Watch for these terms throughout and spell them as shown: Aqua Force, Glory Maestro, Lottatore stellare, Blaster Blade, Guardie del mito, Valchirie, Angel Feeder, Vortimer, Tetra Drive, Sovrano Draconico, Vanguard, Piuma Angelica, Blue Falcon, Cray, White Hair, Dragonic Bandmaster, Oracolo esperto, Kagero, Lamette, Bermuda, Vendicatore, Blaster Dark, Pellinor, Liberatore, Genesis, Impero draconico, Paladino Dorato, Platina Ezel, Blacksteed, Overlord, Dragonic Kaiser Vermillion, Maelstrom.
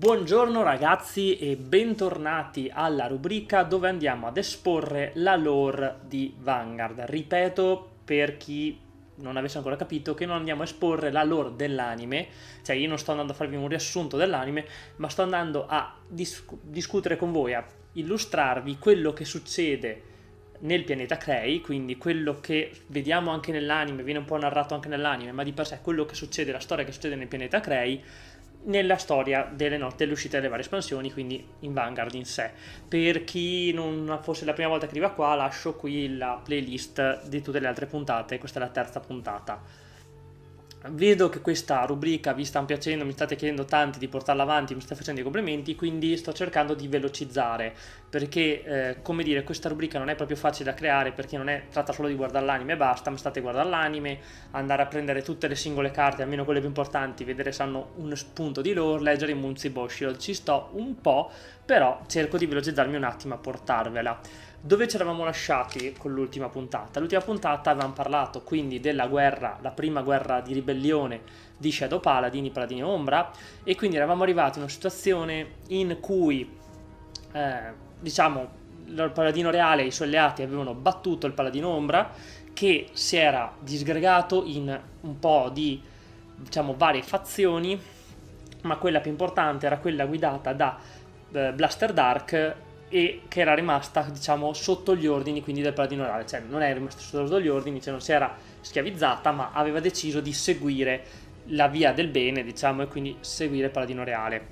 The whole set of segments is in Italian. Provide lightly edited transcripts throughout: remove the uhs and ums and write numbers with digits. Buongiorno ragazzi e bentornati alla rubrica dove andiamo ad esporre la lore di Vanguard. Ripeto, per chi non avesse ancora capito, che non andiamo a esporre la lore dell'anime, cioè io non sto andando a farvi un riassunto dell'anime, ma sto andando a discutere con voi, a illustrarvi quello che succede nel pianeta Cray, quindi quello che vediamo anche nell'anime, viene un po' narrato anche nell'anime, ma di per sé quello che succede, la storia che succede nel pianeta Cray, nella storia dell'uscita delle varie espansioni, quindi in Vanguard in sé. Per chi non fosse la prima volta che arriva qua, lascio qui la playlist di tutte le altre puntate, questa è la terza puntata. Vedo che questa rubrica vi sta piacendo, mi state chiedendo tanti di portarla avanti, mi state facendo i complimenti, quindi sto cercando di velocizzare, perché come dire, questa rubrica non è proprio facile da creare, perché non è tratta solo di guardare l'anime e basta, ma state guardando l'anime, andare a prendere tutte le singole carte, almeno quelle più importanti, vedere se hanno un spunto di lore, leggere i Munzi Boshiro, ci sto un po', però cerco di velocizzarmi un attimo a portarvela. Dove ci eravamo lasciati con l'ultima puntata? L'ultima puntata avevamo parlato quindi della guerra, la prima guerra di ribellione di Shadow Paladini, Paladini Ombra, e quindi eravamo arrivati in una situazione in cui, diciamo, il Paladino Reale e i suoi alleati avevano battuto il Paladino Ombra, che si era disgregato in un po' di, diciamo, varie fazioni, ma quella più importante era quella guidata da Blaster Dark, e che era rimasta, diciamo, sotto gli ordini quindi del Paladino Reale, cioè non è rimasta sotto gli ordini, cioè non si era schiavizzata, ma aveva deciso di seguire la via del bene, diciamo, e quindi seguire il Paladino Reale.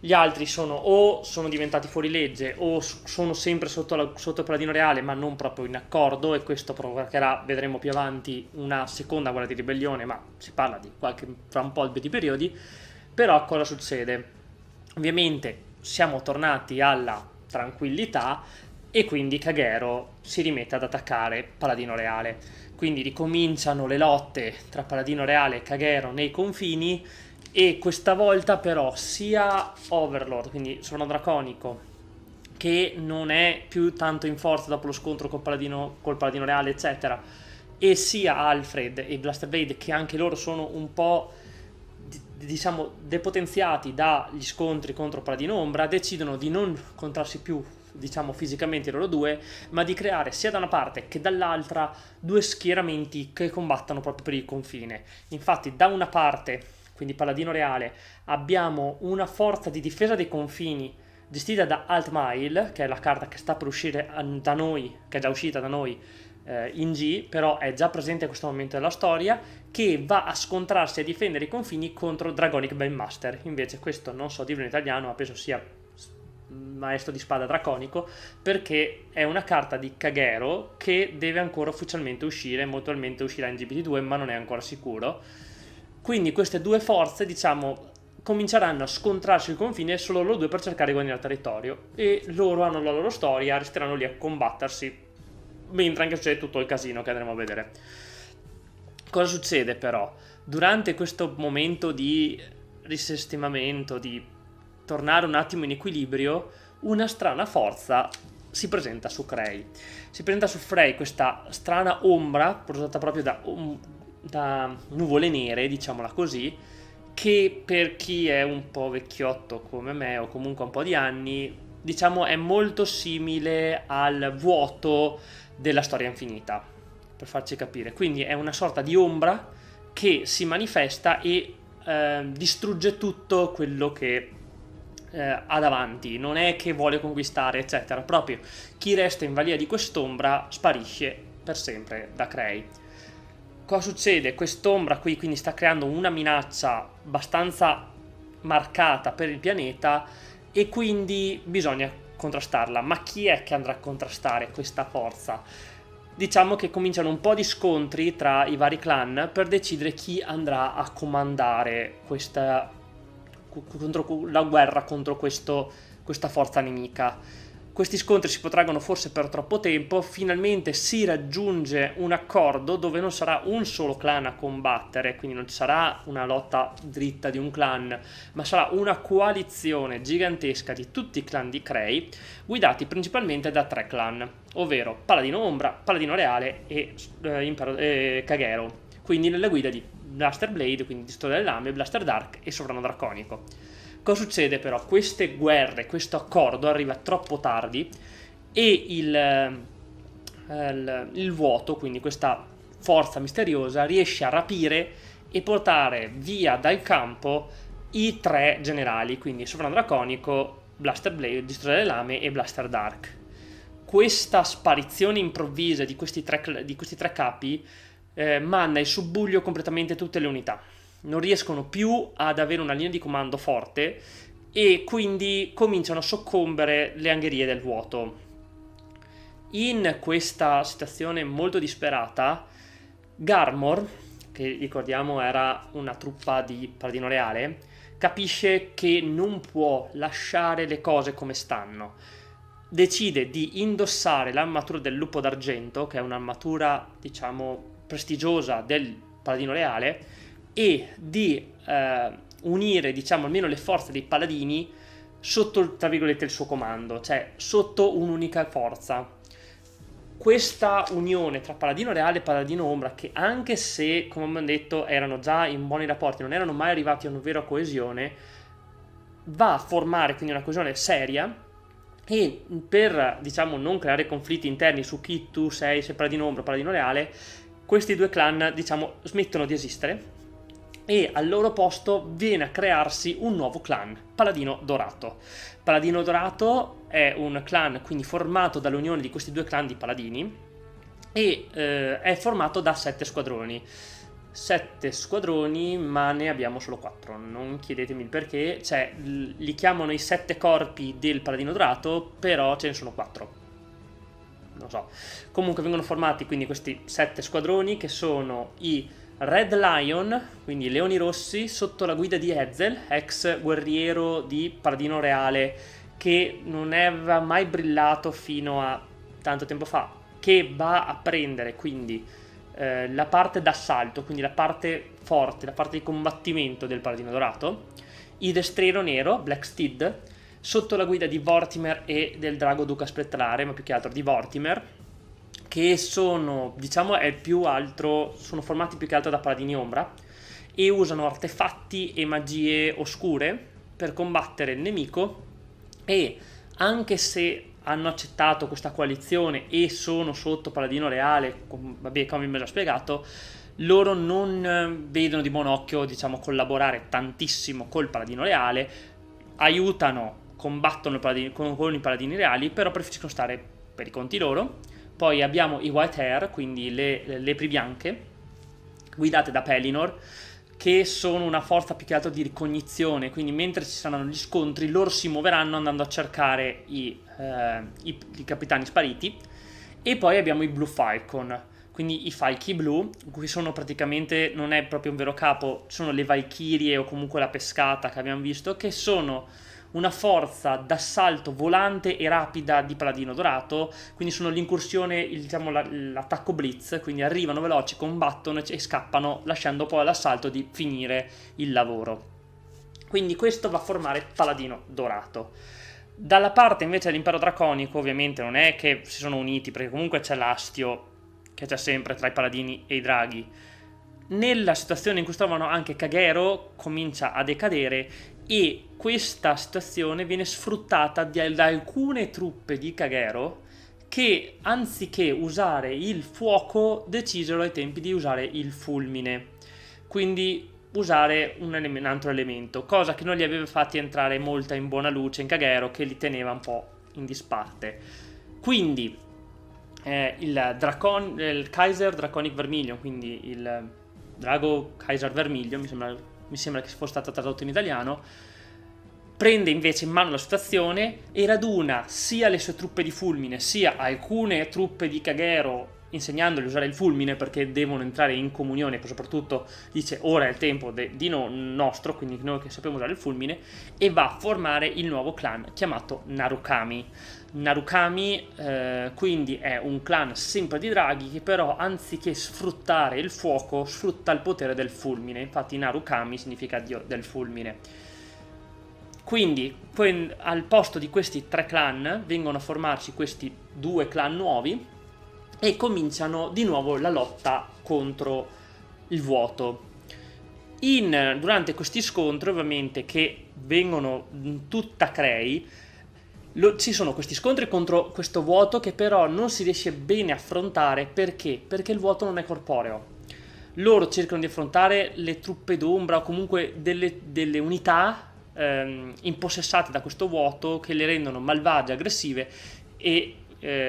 Gli altri sono o sono diventati fuorilegge o sono sempre sotto il Paladino Reale, ma non proprio in accordo, e questo provocherà, vedremo più avanti, una seconda guerra di ribellione, ma si parla di qualche, fra un po' di periodi. Però cosa succede? Ovviamente siamo tornati alla tranquillità e quindi Kagero si rimette ad attaccare Paladino Reale, quindi ricominciano le lotte tra Paladino Reale e Kagero nei confini, e questa volta però sia Overlord, quindi Sovrano Draconico, che non è più tanto in forza dopo lo scontro col Paladino Reale eccetera, e sia Alfred e Blaster Blade, che anche loro sono un po', diciamo, depotenziati dagli scontri contro Paladino Ombra, decidono di non contrarsi più, diciamo, fisicamente loro due, ma di creare sia da una parte che dall'altra due schieramenti che combattano proprio per il confine. Infatti da una parte, quindi Paladino Reale, abbiamo una forza di difesa dei confini gestita da Altmile, che è la carta che sta per uscire da noi, che è già uscita da noi in G, però è già presente a questo momento della storia, che va a scontrarsi e a difendere i confini contro Dragonic Bandmaster. Invece questo non so dirlo in italiano, ma penso sia Maestro di Spada Draconico, perché è una carta di Kagero che deve ancora ufficialmente uscire, mutualmente uscirà in GPT-2, ma non è ancora sicuro. Quindi queste due forze, diciamo, cominceranno a scontrarsi il confine solo loro due per cercare di guadagnare territorio, e loro hanno la loro storia, resteranno lì a combattersi mentre anche succede tutto il casino che andremo a vedere. Cosa succede però? Durante questo momento di risestimamento, di tornare un attimo in equilibrio, una strana forza si presenta su Cray. Si presenta su Cray questa strana ombra, prodotta proprio da nuvole nere, diciamola così, che per chi è un po' vecchiotto come me, o comunque un po' di anni, diciamo, è molto simile al vuoto della storia infinita, per farci capire. Quindi è una sorta di ombra che si manifesta e distrugge tutto quello che ha davanti, non è che vuole conquistare eccetera, proprio chi resta in balia di quest'ombra sparisce per sempre da Cray. Cosa succede? Quest'ombra qui quindi sta creando una minaccia abbastanza marcata per il pianeta, e quindi bisogna contrastarla. Ma chi è che andrà a contrastare questa forza? Diciamo che cominciano un po' di scontri tra i vari clan per decidere chi andrà a comandare la guerra contro questa forza nemica. Questi scontri si protraggono forse per troppo tempo, finalmente si raggiunge un accordo dove non sarà un solo clan a combattere, quindi non ci sarà una lotta dritta di un clan, ma sarà una coalizione gigantesca di tutti i clan di Cray, guidati principalmente da tre clan, ovvero Paladino Ombra, Paladino Reale e Kagero, quindi nella guida di Blaster Blade, quindi Distruttore delle Lame, Blaster Dark e Sovrano Draconico. Cosa succede però? Queste guerre, questo accordo arriva troppo tardi e il vuoto, quindi questa forza misteriosa, riesce a rapire e portare via dal campo i tre generali, quindi Sovrano Draconico, Blaster Blade, Distruttore delle Lame e Blaster Dark. Questa sparizione improvvisa di questi tre capi manda in subbuglio completamente tutte le unità. Non riescono più ad avere una linea di comando forte e quindi cominciano a soccombere le angherie del vuoto. In questa situazione molto disperata, Garmor, che ricordiamo era una truppa di Paladino Reale, capisce che non può lasciare le cose come stanno. Decide di indossare l'armatura del Lupo d'Argento, che è un'armatura, diciamo, prestigiosa del Paladino Reale, e di unire, diciamo, almeno le forze dei paladini sotto, tra virgolette, il suo comando, cioè sotto un'unica forza. Questa unione tra Paladino Reale e Paladino Ombra, che anche se, come abbiamo detto, erano già in buoni rapporti, non erano mai arrivati a una vera coesione, va a formare quindi una coesione seria. E per, diciamo, non creare conflitti interni su chi tu sei, se Paladino Ombra o Paladino Reale, questi due clan, diciamo, smettono di esistere e al loro posto viene a crearsi un nuovo clan, Paladino Dorato. Paladino Dorato è un clan quindi formato dall'unione di questi due clan di paladini e è formato da 7 squadroni. 7 squadroni, ma ne abbiamo solo 4, non chiedetemi il perché, cioè li chiamano i 7 corpi del Paladino Dorato, però ce ne sono 4. Non so, comunque vengono formati quindi questi 7 squadroni che sono i Red Lion, quindi leoni rossi, sotto la guida di Ezel, ex guerriero di Paladino Reale, che non aveva mai brillato fino a tanto tempo fa, che va a prendere quindi la parte d'assalto, quindi la parte forte, la parte di combattimento del Paladino Dorato. I Destriero Nero, Blacksteed, sotto la guida di Vortimer e del Drago Duca Spettolare, ma più che altro di Vortimer, che sono, diciamo, sono formati più che altro da Paladini Ombra e usano artefatti e magie oscure per combattere il nemico. E anche se hanno accettato questa coalizione e sono sotto Paladino Reale, vabbè, come vi ho già spiegato, loro non vedono di buon occhio, diciamo, collaborare tantissimo col Paladino Reale, aiutano, combattono con i Paladini Reali, però preferiscono stare per i conti loro. Poi abbiamo i White Hair, quindi le lepri bianche, guidate da Pellinor, che sono una forza più che altro di ricognizione, quindi mentre ci saranno gli scontri loro si muoveranno andando a cercare i capitani spariti. E poi abbiamo i Blue Falcon, quindi i falchi blu, cui sono praticamente, non è proprio un vero capo, sono le valchirie o comunque la pescata che abbiamo visto, che sono una forza d'assalto volante e rapida di Paladino Dorato, quindi sono l'incursione, diciamo, l'attacco blitz, quindi arrivano veloci, combattono e scappano, lasciando poi all'assalto di finire il lavoro. Quindi questo va a formare Paladino Dorato. Dalla parte invece dell'Impero Draconico ovviamente non è che si sono uniti, perché comunque c'è l'astio che c'è sempre tra i paladini e i draghi. Nella situazione in cui si trovano, anche Kagero comincia a decadere e questa situazione viene sfruttata da alcune truppe di Kagero che, anziché usare il fuoco, decisero ai tempi di usare il fulmine, quindi usare un altro elemento, cosa che non li aveva fatti entrare molta in buona luce in Kagero, che li teneva un po' in disparte. Quindi il Kaiser Draconic Vermiglio, quindi il Drago Kaiser Vermillion, mi sembra che fosse stato tradotto in italiano, prende invece in mano la situazione e raduna sia le sue truppe di fulmine sia alcune truppe di Kagero, insegnandogli a usare il fulmine perché devono entrare in comunione. Soprattutto dice: ora è il tempo nostro, quindi noi che sappiamo usare il fulmine. E va a formare il nuovo clan chiamato Narukami. Narukami quindi è un clan sempre di draghi che però, anziché sfruttare il fuoco, sfrutta il potere del fulmine. Infatti Narukami significa dio del fulmine. Quindi al posto di questi 3 clan vengono a formarsi questi 2 clan nuovi e cominciano di nuovo la lotta contro il vuoto. Durante questi scontri, ovviamente, che vengono tutta Cray, ci sono questi scontri contro questo vuoto che però non si riesce bene a affrontare. Perché? Perché il vuoto non è corporeo. Loro cercano di affrontare le truppe d'ombra o comunque delle unità impossessate da questo vuoto, che le rendono malvagie, aggressive e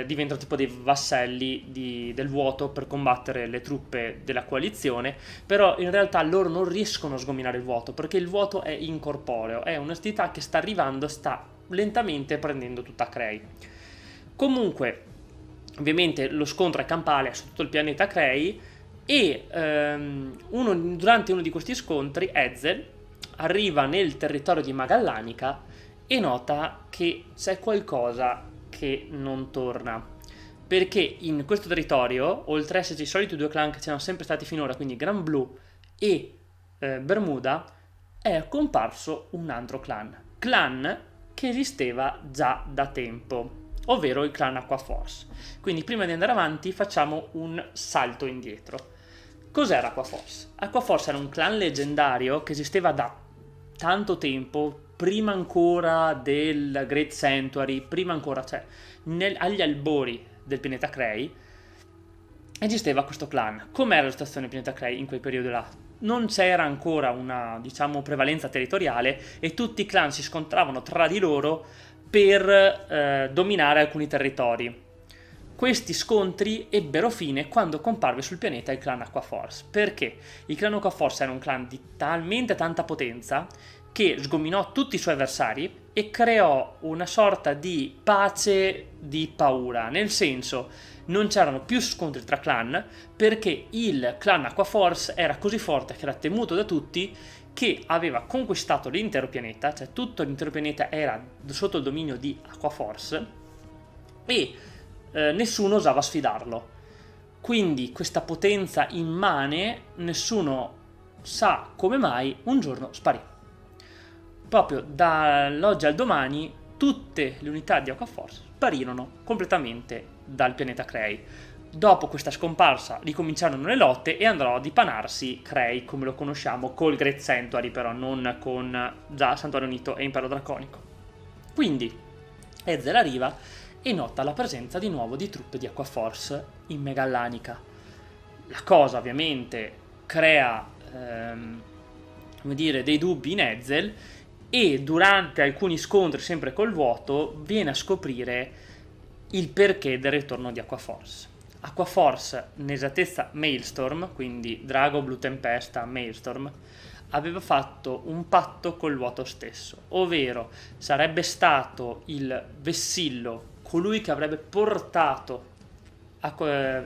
diventano tipo dei vasselli del vuoto per combattere le truppe della coalizione. Però in realtà loro non riescono a sgominare il vuoto, perché il vuoto è incorporeo, è un'entità che sta arrivando, sta lentamente prendendo tutta Cray. Comunque, ovviamente lo scontro è campale su tutto il pianeta Cray. E durante uno di questi scontri Ezel arriva nel territorio di Magallanica e nota che c'è qualcosa che non torna, perché in questo territorio, oltre a esserci i soliti due clan che c'erano sempre stati finora, quindi Gran Blu e Bermuda, è comparso un altro clan che esisteva già da tempo, ovvero il clan Aqua Force. Quindi prima di andare avanti facciamo un salto indietro. Cos'era Aqua Force? Aqua Force era un clan leggendario che esisteva da tanto tempo, prima ancora del Great Sanctuary, prima ancora, cioè agli albori del pianeta Cray esisteva questo clan. Com'era la situazione del pianeta Cray in quel periodo là? Non c'era ancora una, diciamo, prevalenza territoriale e tutti i clan si scontravano tra di loro per dominare alcuni territori. Questi scontri ebbero fine quando comparve sul pianeta il clan Aqua Force. Perché? Il clan Aqua Force era un clan di talmente tanta potenza che sgominò tutti i suoi avversari e creò una sorta di pace di paura, nel senso non c'erano più scontri tra clan, perché il clan Aqua Force era così forte che era temuto da tutti, che aveva conquistato l'intero pianeta, cioè tutto l'intero pianeta era sotto il dominio di Aqua Force e nessuno osava sfidarlo. Quindi questa potenza immane, nessuno sa come mai, un giorno sparì. Proprio dall'oggi al domani tutte le unità di Aqua Force sparirono completamente dal pianeta Cray. Dopo questa scomparsa ricominciarono le lotte e andrò a dipanarsi Cray come lo conosciamo col Great Sanctuary, però non con già Santuario Unito e Impero Draconico. Quindi Ezel arriva e nota la presenza di nuovo di truppe di Aqua Force in Megallanica. La cosa ovviamente crea come dire, dei dubbi in Ezel, e durante alcuni scontri sempre col vuoto viene a scoprire il perché del ritorno di Aqua Force. Aqua Force, nell'esattezza Maelstrom, quindi Drago, Blu, Tempesta, Maelstrom, aveva fatto un patto col vuoto stesso, ovvero sarebbe stato il vessillo, colui che avrebbe portato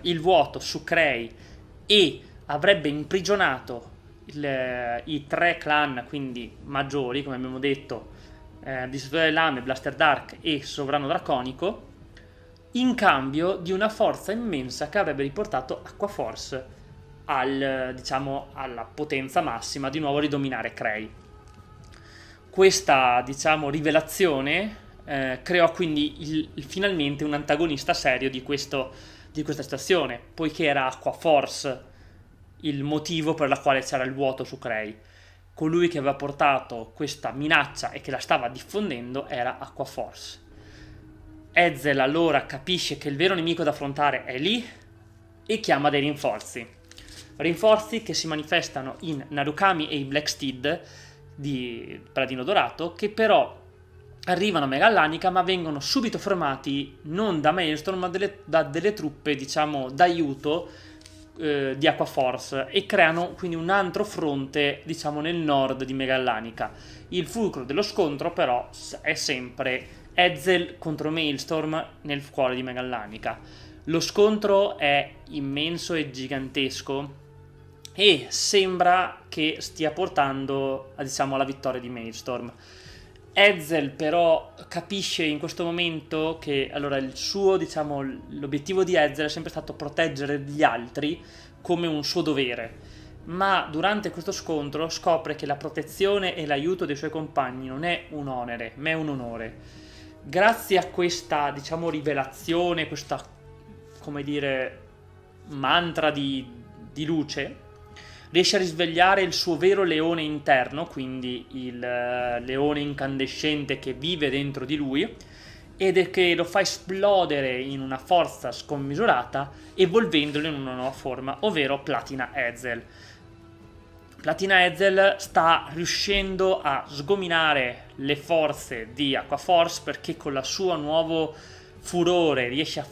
il vuoto su Cray e avrebbe imprigionato i tre clan, quindi maggiori, come abbiamo detto, Distruttore delle Lame, Blaster Dark e Sovrano Draconico, in cambio di una forza immensa che avrebbe riportato Aqua Force alla potenza massima, di nuovo ridominare Cray. Questa, rivelazione creò quindi finalmente un antagonista serio di questa situazione, poiché era Aqua Force il motivo per la quale c'era il vuoto su Cray. Colui che aveva portato questa minaccia e che la stava diffondendo era Aqua Force. Ezel allora capisce che il vero nemico da affrontare è lì e chiama dei rinforzi che si manifestano in Narukami e i Blacksteed di Paladino Dorato, che però arrivano a Megallanica ma vengono subito fermati non da Maelstrom ma da delle truppe d'aiuto di Aqua Force, e creano quindi un altro fronte nel nord di Megallanica. Il fulcro dello scontro però è sempre Ezel contro Maelstrom nel cuore di Megallanica. Lo scontro è immenso e gigantesco e sembra che stia portando alla vittoria di Maelstrom. Ezel però capisce in questo momento che allora l'obiettivo di Ezel è sempre stato proteggere gli altri come un suo dovere, ma durante questo scontro scopre che la protezione e l'aiuto dei suoi compagni non è un onere, ma è un onore. Grazie a questa, rivelazione, questa, mantra di luce, riesce a risvegliare il suo vero leone interno, quindi il leone incandescente che vive dentro di lui, ed è che lo fa esplodere in una forza scommisurata, evolvendolo in una nuova forma, ovvero Platina Ezel. Platina Ezel sta riuscendo a sgominare le forze di Aqua Force, perché con la sua nuovo furore riesce a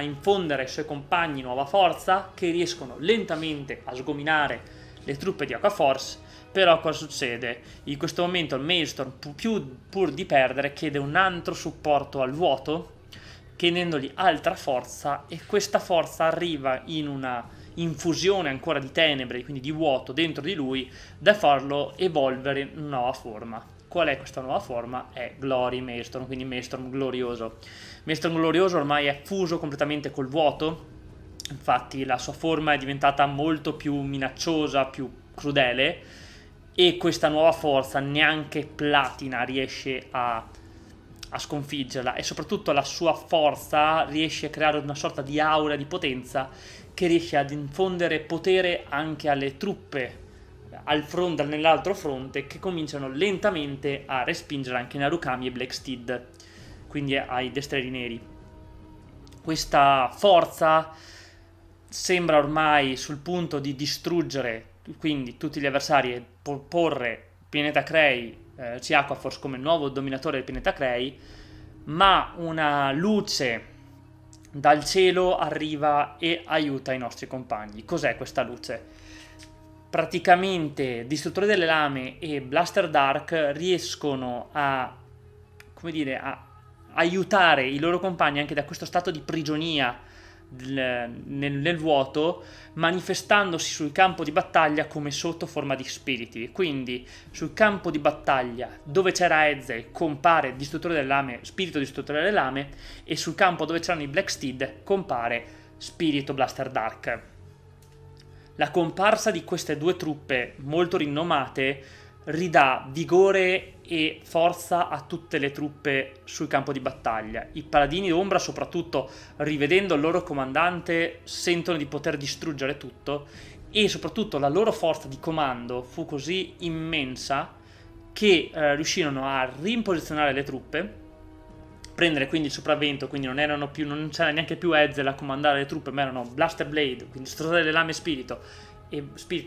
infondere ai suoi compagni nuova forza, che riescono lentamente a sgominare le truppe di Aqua Force. Però cosa succede? In questo momento il Maelstrom, pur di perdere, chiede un altro supporto al vuoto, chiedendogli altra forza, e questa forza arriva in una infusione ancora di tenebre, quindi di vuoto dentro di lui, da farlo evolvere in una nuova forma. Qual è questa nuova forma? È Glory Maestro, quindi Maelstrom Glorioso. Maelstrom Glorioso ormai è fuso completamente col vuoto, infatti la sua forma è diventata molto più minacciosa, più crudele, e questa nuova forza neanche Platina riesce a sconfiggerla, e soprattutto la sua forza riesce a creare una sorta di aura di potenza che riesce ad infondere potere anche alle truppe nell'altro fronte, che cominciano lentamente a respingere anche Narukami e Blacksteed, quindi ai Destrieri Neri. Questa forza sembra ormai sul punto di distruggere quindi tutti gli avversari e porre Pianeta Cray, Aqua Force, come nuovo dominatore del pianeta Cray, ma una luce dal cielo arriva e aiuta i nostri compagni. Cos'è questa luce? Praticamente Distruttore delle Lame e Blaster Dark riescono a, come dire, a aiutare i loro compagni anche da questo stato di prigionia nel vuoto, manifestandosi sul campo di battaglia come sotto forma di spiriti. Quindi sul campo di battaglia dove c'era Ezel compare Distruttore delle Lame, Spirito Distruttore delle Lame, e sul campo dove c'erano i Blacksteed compare Spirito Blaster Dark. La comparsa di queste due truppe molto rinomate ridà vigore e forza a tutte le truppe sul campo di battaglia. I Paladini Ombra, soprattutto, rivedendo il loro comandante, sentono di poter distruggere tutto, e soprattutto la loro forza di comando fu così immensa che riuscirono a rimposizionare le truppe, prendere quindi il sopravvento, quindi non c'era neanche più Ezel a comandare le truppe, ma erano Blaster Blade, quindi Distruttore delle Lame e Spirito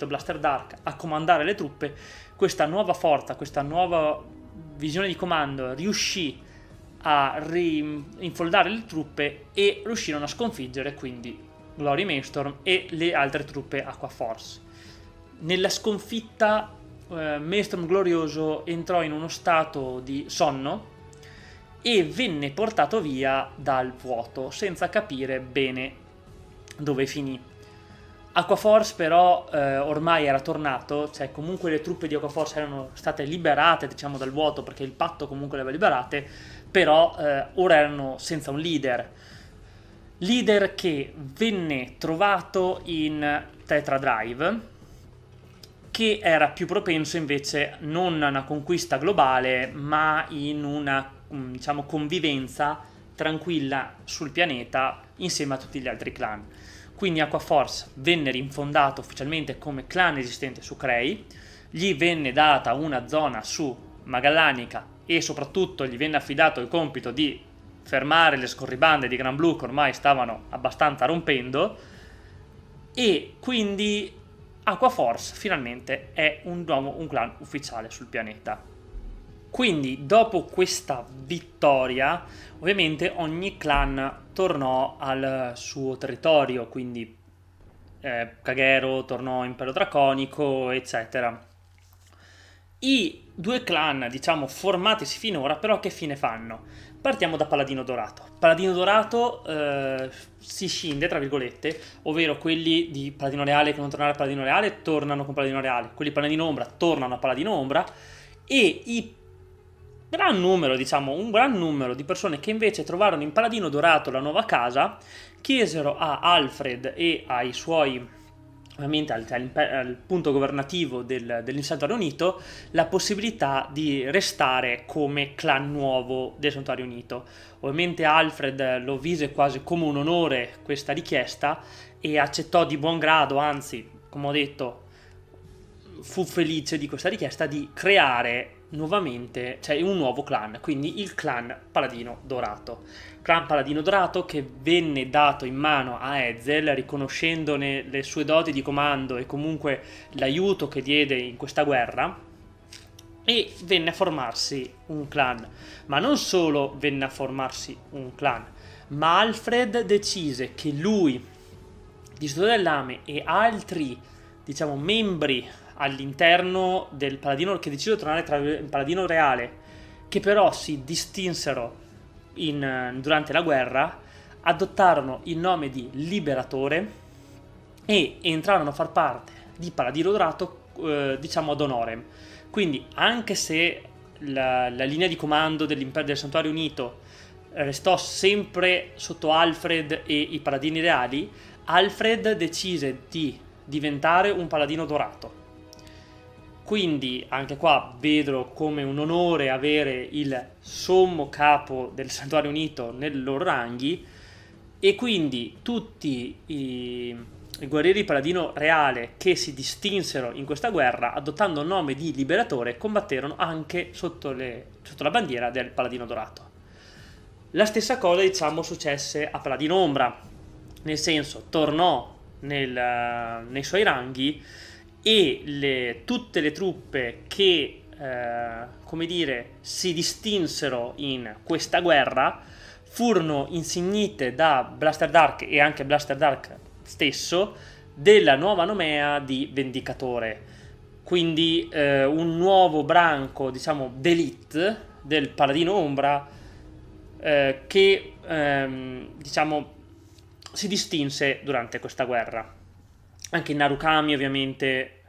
Blaster Dark a comandare le truppe. Questa nuova forza, questa nuova visione di comando riuscì a infoldare le truppe e riuscirono a sconfiggere quindi Glory Maelstrom e le altre truppe Aqua Force. Nella sconfitta Maelstrom Glorioso entrò in uno stato di sonno e venne portato via dal vuoto senza capire bene dove finì. Aqua Force però ormai era tornato, cioè comunque le truppe di Aqua Force erano state liberate, diciamo, dal vuoto, perché il patto comunque le aveva liberate, però ora erano senza un leader che venne trovato in Tetra Drive, che era più propenso invece non a una conquista globale, ma in una, diciamo, convivenza tranquilla sul pianeta insieme a tutti gli altri clan. Quindi Aqua Force venne rinfondato ufficialmente come clan esistente su Cray, gli venne data una zona su Magallanica e soprattutto gli venne affidato il compito di fermare le scorribande di Gran Blu che ormai stavano abbastanza rompendo, e quindi Aqua Force finalmente è un clan ufficiale sul pianeta. Quindi dopo questa vittoria ovviamente ogni clan tornò al suo territorio, quindi Kagero tornò Impero Draconico, eccetera. I due clan, diciamo, formatisi finora, però che fine fanno? Partiamo da Paladino Dorato. Paladino Dorato si scinde, tra virgolette, ovvero quelli di Paladino Reale che non tornano a Paladino Reale tornano con Paladino Reale, quelli di Paladino Ombra tornano a Paladino Ombra, e i un gran numero di persone che invece trovarono in Paladino Dorato la nuova casa chiesero a Alfred e ai suoi, ovviamente al punto governativo del Santuario Unito, la possibilità di restare come clan nuovo del Santuario Unito. Ovviamente Alfred lo vise quasi come un onore questa richiesta e accettò di buon grado, anzi, come ho detto, fu felice di questa richiesta di creare nuovamente, cioè un nuovo clan, quindi il clan Paladino Dorato. Clan Paladino Dorato che venne dato in mano a Ezel, riconoscendone le sue doti di comando e comunque l'aiuto che diede in questa guerra, e venne a formarsi un clan. Ma non solo venne a formarsi un clan, ma Alfred decise che lui, Distruttore del Lame, e altri, diciamo, membri all'interno del Paladino, che decisero di tornare tra il Paladino Reale, che però si distinsero durante la guerra, adottarono il nome di Liberatore e entrarono a far parte di Paladino Dorato, diciamo ad honorem. Quindi anche se la linea di comando dell'impero del Santuario Unito restò sempre sotto Alfred e i Paladini Reali, Alfred decise di diventare un Paladino Dorato. Quindi anche qua vedo come un onore avere il sommo capo del Santuario Unito nei loro ranghi, e quindi tutti i guerrieri Paladino Reale che si distinsero in questa guerra, adottando il nome di Liberatore, combatterono anche sotto la bandiera del Paladino Dorato. La stessa cosa, diciamo, successe a Paladino Ombra, nel senso tornò nei suoi ranghi, e tutte le truppe che come dire, si distinsero in questa guerra furono insignite da Blaster Dark e anche Blaster Dark stesso della nuova nomea di Vendicatore, quindi un nuovo branco, diciamo, d'élite del Paladino Ombra che diciamo si distinse durante questa guerra. Anche Narukami ovviamente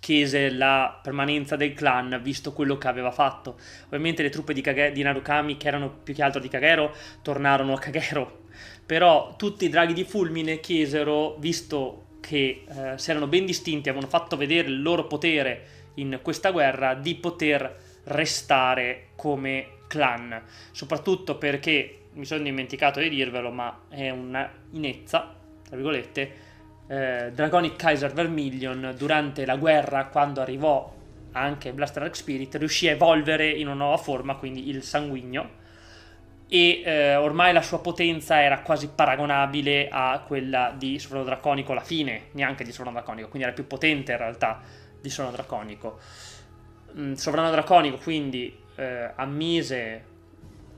chiese la permanenza del clan, visto quello che aveva fatto. Ovviamente le truppe di Narukami, che erano più che altro di Kagero, tornarono a Kagero. Però tutti i draghi di fulmine chiesero, visto che si erano ben distinti, avevano fatto vedere il loro potere in questa guerra, di poter restare come clan. Soprattutto perché, mi sono dimenticato di dirvelo, ma è una inezza, tra virgolette, Dragonic Kaiser Vermillion durante la guerra, quando arrivò anche Blaster Dark Spirit, riuscì a evolvere in una nuova forma, quindi il sanguigno, e ormai la sua potenza era quasi paragonabile a quella di Sovrano Draconico alla fine, neanche di Sovrano Draconico, quindi era più potente in realtà di Sovrano Draconico. Sovrano Draconico quindi ammise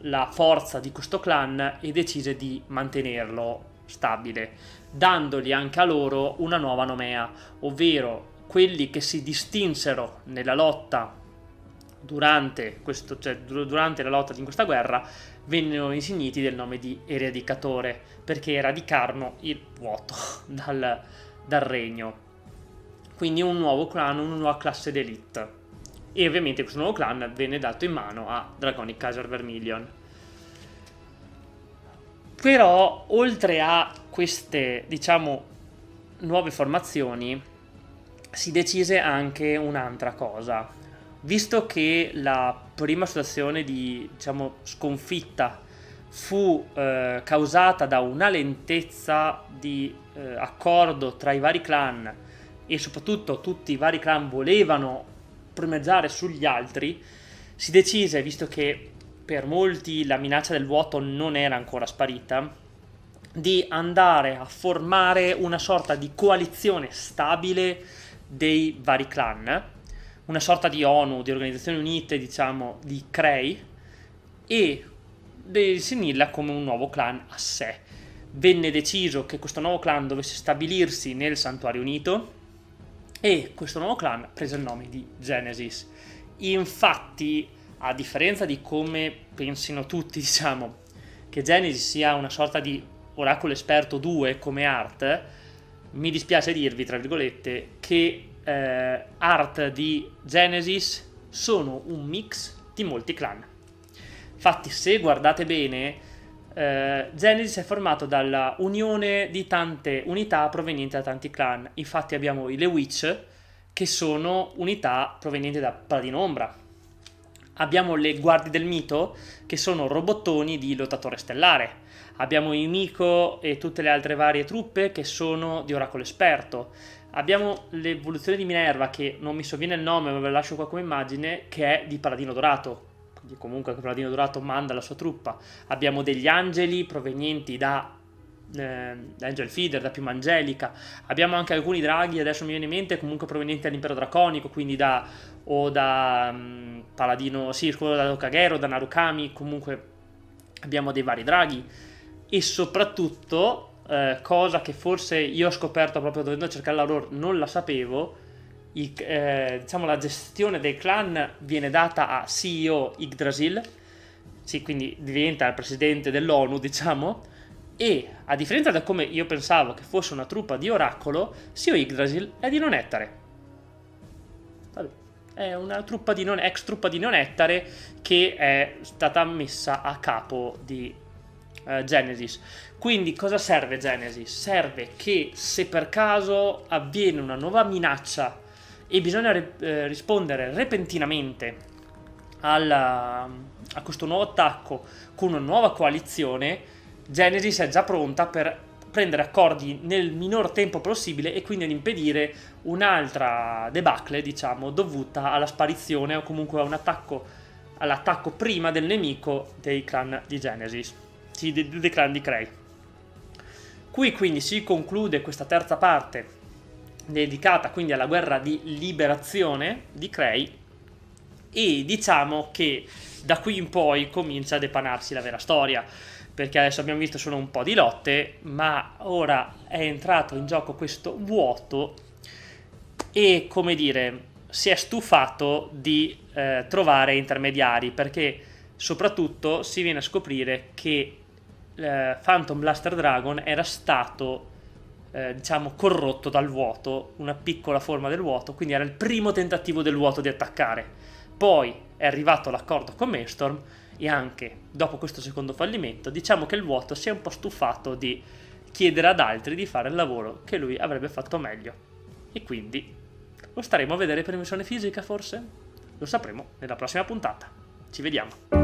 la forza di questo clan e decise di mantenerlo stabile, dandogli anche a loro una nuova nomea, ovvero quelli che si distinsero nella lotta durante la lotta in questa guerra vennero insigniti del nome di Eradicatore, perché eradicarono il vuoto dal regno. Quindi un nuovo clan, una nuova classe d'élite, e ovviamente questo nuovo clan venne dato in mano a Dragonic Kaiser Vermillion. Però oltre a queste, diciamo, nuove formazioni, si decise anche un'altra cosa. Visto che la prima situazione di, diciamo, sconfitta fu causata da una lentezza di accordo tra i vari clan, e soprattutto tutti i vari clan volevano primeggiare sugli altri, si decise, visto che per molti la minaccia del vuoto non era ancora sparita, di andare a formare una sorta di coalizione stabile dei vari clan, una sorta di ONU, di Organizzazioni Unite, diciamo, di Cray, e definirla come un nuovo clan a sé. Venne deciso che questo nuovo clan dovesse stabilirsi nel Santuario Unito, e questo nuovo clan prese il nome di Genesis. Infatti, a differenza di come pensino tutti, diciamo, che Genesis sia una sorta di oracolo esperto 2 come Art, mi dispiace dirvi, tra virgolette, che Art di Genesis sono un mix di molti clan. Infatti, se guardate bene, Genesis è formato dalla unione di tante unità provenienti da tanti clan. Infatti abbiamo le Witch, che sono unità provenienti da Paladino Ombra. Abbiamo le Guardie del Mito, che sono robottoni di Lottatore Stellare. Abbiamo i Miko e tutte le altre varie truppe, che sono di Oracolo Esperto. Abbiamo l'evoluzione di Minerva, che non mi sovviene il nome, ma ve la lascio qua come immagine, che è di Paladino Dorato. Quindi comunque Paladino Dorato manda la sua truppa. Abbiamo degli angeli provenienti da Angel Feeder, da Piuma Angelica. Abbiamo anche alcuni draghi, adesso mi viene in mente, comunque provenienti dall'Impero Draconico, quindi da Paladino, sì, da Kagero, da Narukami. Comunque abbiamo dei vari draghi. E soprattutto, cosa che forse io ho scoperto proprio dovendo cercare la lore, non la sapevo, diciamo la gestione dei clan viene data a CEO Yggdrasil, sì, quindi diventa il presidente dell'ONU, diciamo. E, a differenza da come io pensavo che fosse una truppa di oracolo, CEO Yggdrasil è di non-ettare. Vabbè, è una truppa di ex truppa di non-ettare che è stata messa a capo di Genesis. Quindi cosa serve Genesis? Serve che se per caso avviene una nuova minaccia e bisogna rispondere repentinamente a questo nuovo attacco con una nuova coalizione, Genesis è già pronta per prendere accordi nel minor tempo possibile e quindi ad impedire un'altra debacle, diciamo, dovuta alla sparizione o comunque a un attacco, all'attacco prima del nemico dei clan di Genesis, sì, dei clan di Cray. Qui quindi si conclude questa terza parte dedicata quindi alla guerra di liberazione di Cray, e diciamo che da qui in poi comincia a depanarsi la vera storia, perché adesso abbiamo visto solo un po' di lotte, ma ora è entrato in gioco questo vuoto e, come dire, si è stufato di trovare intermediari, perché soprattutto si viene a scoprire che Phantom Blaster Dragon era stato diciamo corrotto dal vuoto, una piccola forma del vuoto, quindi era il primo tentativo del vuoto di attaccare. Poi è arrivato l'accordo con Maelstrom, e anche dopo questo secondo fallimento diciamo che il vuoto si è un po' stufato di chiedere ad altri di fare il lavoro che lui avrebbe fatto meglio, e quindi lo staremo a vedere per missione fisica, forse? Lo sapremo nella prossima puntata. Ci vediamo!